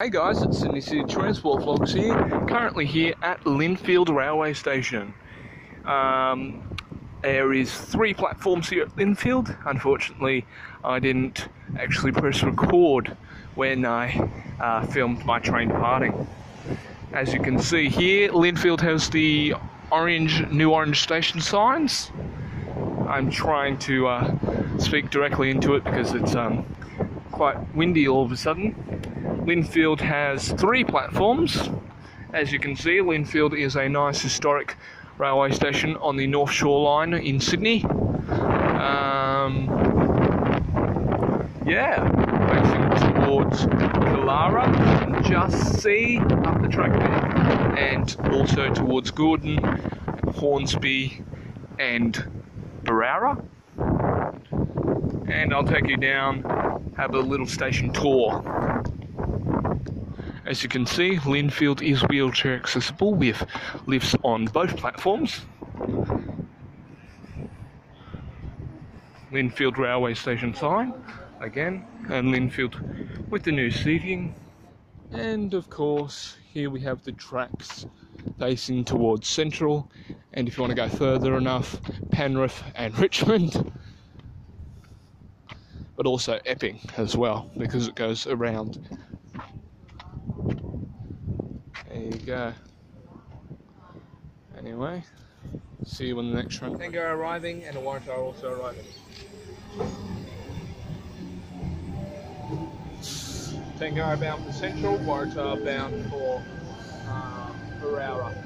Hey guys, it's Sydney City Transport Vlogs here, currently here at Lindfield Railway Station. There is three platforms here at Lindfield. Unfortunately, I didn't actually press record when I filmed my train departing. As you can see here, Lindfield has the new orange station signs. I'm trying to speak directly into it because it's quite windy all of a sudden. Lindfield has three platforms. As you can see, Lindfield is a nice historic railway station on the North Shore Line in Sydney. Yeah, facing towards Galara, you can just see up the track there, and also towards Gordon, Hornsby and Barara. And I'll take you down, have a little station tour. As you can see, Lindfield is wheelchair accessible with lifts on both platforms. Lindfield Railway Station sign, again, and Lindfield with the new seating. And of course, here we have the tracks facing towards Central, and if you want to go further enough, Penrith and Richmond. But also Epping as well, because it goes around. There you go. Anyway, see you on the next one. Tangara arriving and Waratah also arriving. Tangara bound for Central, Waratah bound for Berowra.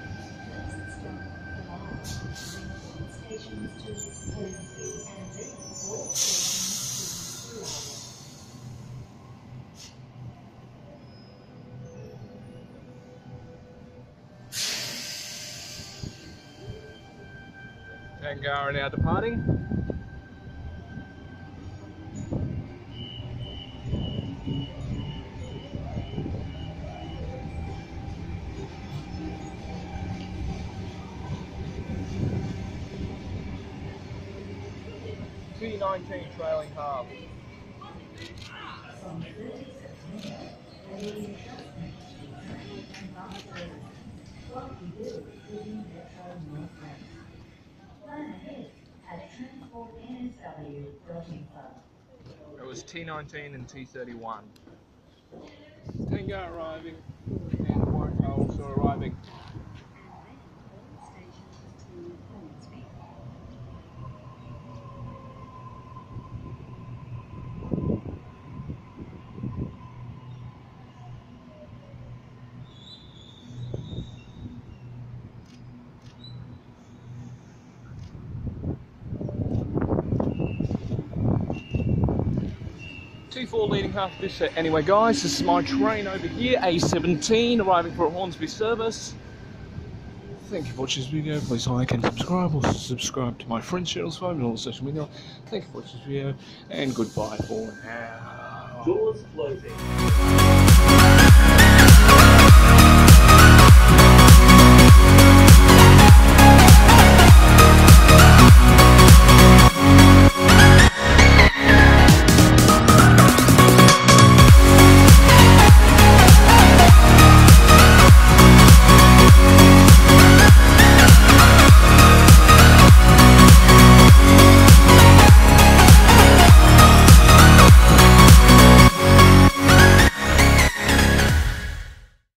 Tangara now departing. T19 trailing half. It was T19 and T31. Tangara arriving and Waratah also arriving. T4 leading half of this set. Anyway guys, this is my train over here, A17, arriving for a Hornsby service. Thank you for watching this video, please like and subscribe, also subscribe to my friends' channels, follow me on all social media. Thank you for watching this video, and goodbye for now. Doors closing.